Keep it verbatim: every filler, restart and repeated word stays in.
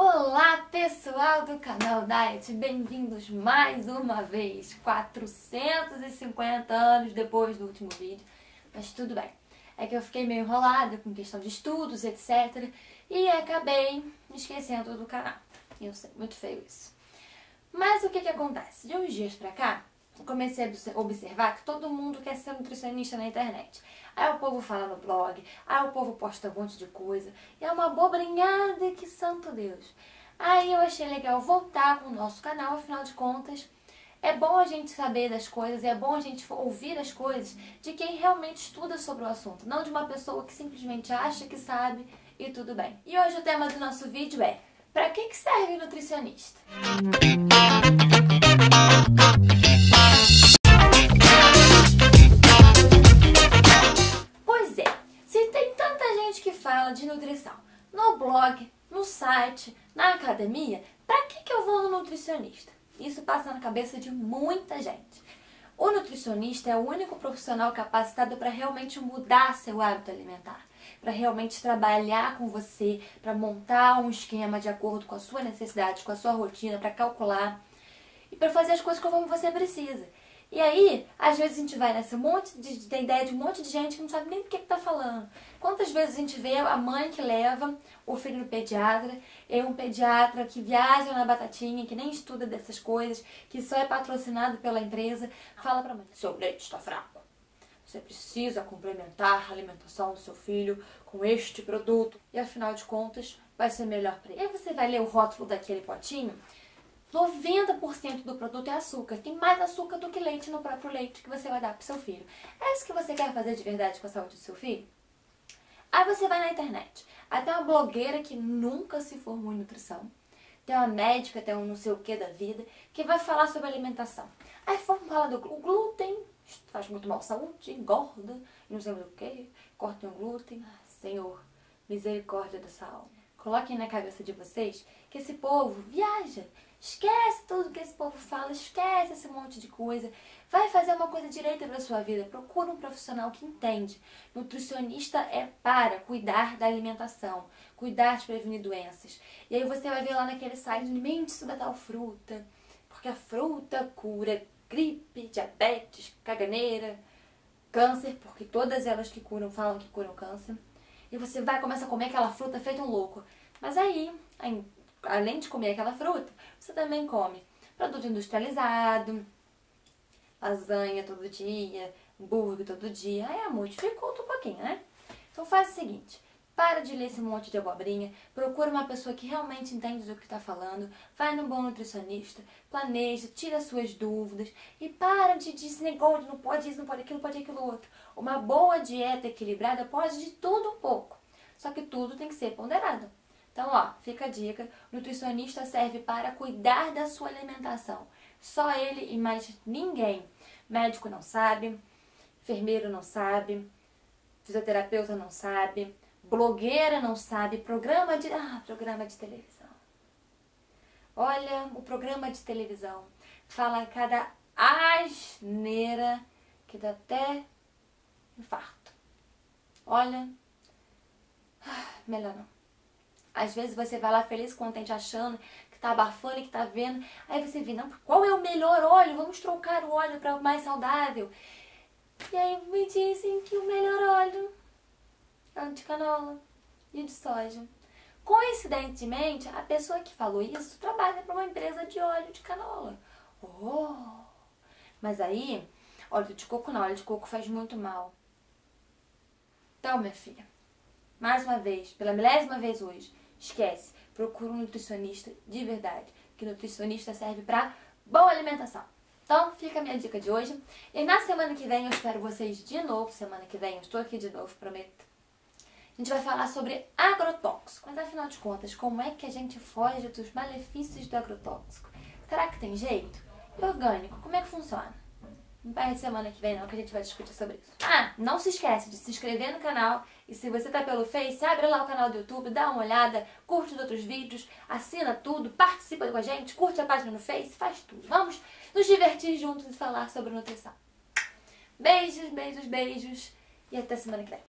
Olá pessoal do Canal Diet, bem-vindos mais uma vez, quatrocentos e cinquenta anos depois do último vídeo, mas tudo bem. É que eu fiquei meio enrolada com questão de estudos, etcétera. E acabei me esquecendo do canal. Eu sei, muito feio isso. Mas o que que acontece? De uns dias pra cá, eu comecei a observar que todo mundo quer ser nutricionista na internet. Aí o povo fala no blog, aí o povo posta um monte de coisa. E é uma bobrinhada que santo Deus. Aí eu achei legal voltar com o nosso canal, afinal de contas, é bom a gente saber das coisas, é bom a gente ouvir as coisas de quem realmente estuda sobre o assunto, não de uma pessoa que simplesmente acha que sabe e tudo bem. E hoje o tema do nosso vídeo é: para que que serve o nutricionista? Pois é, se tem tanta gente que fala de nutrição no blog, no site, na academia, para que que eu vou no nutricionista? Isso passa na cabeça de muita gente. O nutricionista é o único profissional capacitado para realmente mudar seu hábito alimentar, para realmente trabalhar com você, para montar um esquema de acordo com a sua necessidade, com a sua rotina, para calcular e para fazer as coisas como você precisa. E aí, às vezes a gente vai nessa monte de, tem ideia de um monte de gente que não sabe nem do que está falando. Quantas vezes a gente vê a mãe que leva o filho no pediatra, e um pediatra que viaja na batatinha, que nem estuda dessas coisas, que só é patrocinado pela empresa, fala pra mãe: seu leite está fraco, você precisa complementar a alimentação do seu filho com este produto, e afinal de contas vai ser melhor para ele. E aí você vai ler o rótulo daquele potinho, noventa por cento do produto é açúcar. Tem mais açúcar do que leite no próprio leite que você vai dar pro seu filho. É isso que você quer fazer de verdade com a saúde do seu filho? Aí você vai na internet. Até uma blogueira que nunca se formou em nutrição, tem uma médica, tem um não sei o que da vida, que vai falar sobre alimentação. Aí fala do glúten, faz muito mal à saúde, engorda, não sei o que, corta o glúten. Ah, Senhor, misericórdia dessa alma. Coloquem na cabeça de vocês que esse povo viaja. Esquece tudo que esse povo fala, esquece esse monte de coisa. Vai fazer uma coisa direita para sua vida. Procura um profissional que entende. Nutricionista é para cuidar da alimentação, cuidar de prevenir doenças. E aí você vai ver lá naquele site: alimente-se da tal fruta, porque a fruta cura gripe, diabetes, caganeira, câncer, porque todas elas que curam falam que curam câncer. E você vai começar a comer aquela fruta feito um louco. Mas aí, aí além de comer aquela fruta, você também come produto industrializado, lasanha todo dia, hambúrguer todo dia. Aí a multiplica um pouquinho, né? Então faz o seguinte: para de ler esse monte de abobrinha, procura uma pessoa que realmente entende do que está falando, vai num bom nutricionista, planeja, tira suas dúvidas e para de dizer: não pode isso, não pode aquilo, pode aquilo outro. Uma boa dieta equilibrada pode de tudo um pouco, só que tudo tem que ser ponderado. Então, ó, fica a dica, o nutricionista serve para cuidar da sua alimentação. Só ele e mais ninguém. Médico não sabe, enfermeiro não sabe, fisioterapeuta não sabe, blogueira não sabe, programa de... Ah, programa de televisão. Olha, o programa de televisão fala cada asneira que dá até infarto. Olha, melhor não. Às vezes você vai lá feliz, contente, achando que tá abafando e que tá vendo. Aí você vê: não, qual é o melhor óleo? Vamos trocar o óleo para o mais saudável. E aí me dizem que o melhor óleo é o de canola e o de soja. Coincidentemente, a pessoa que falou isso trabalha para uma empresa de óleo de canola. Oh! Mas aí, óleo de coco não, óleo de coco faz muito mal. Então, minha filha, mais uma vez, pela milésima vez hoje, esquece, procura um nutricionista de verdade, que nutricionista serve para boa alimentação. Então fica a minha dica de hoje, e na semana que vem eu espero vocês de novo. Semana que vem eu estou aqui de novo, prometo. A gente vai falar sobre agrotóxico, mas afinal de contas, como é que a gente foge dos malefícios do agrotóxico? Será que tem jeito? E orgânico, como é que funciona? Não perde semana que vem não, que a gente vai discutir sobre isso. Ah, não se esquece de se inscrever no canal. E se você tá pelo Face, abre lá o canal do YouTube, dá uma olhada, curte os outros vídeos, assina tudo, participa com a gente, curte a página no Face, faz tudo. Vamos nos divertir juntos e falar sobre nutrição. Beijos, beijos, beijos e até semana que vem.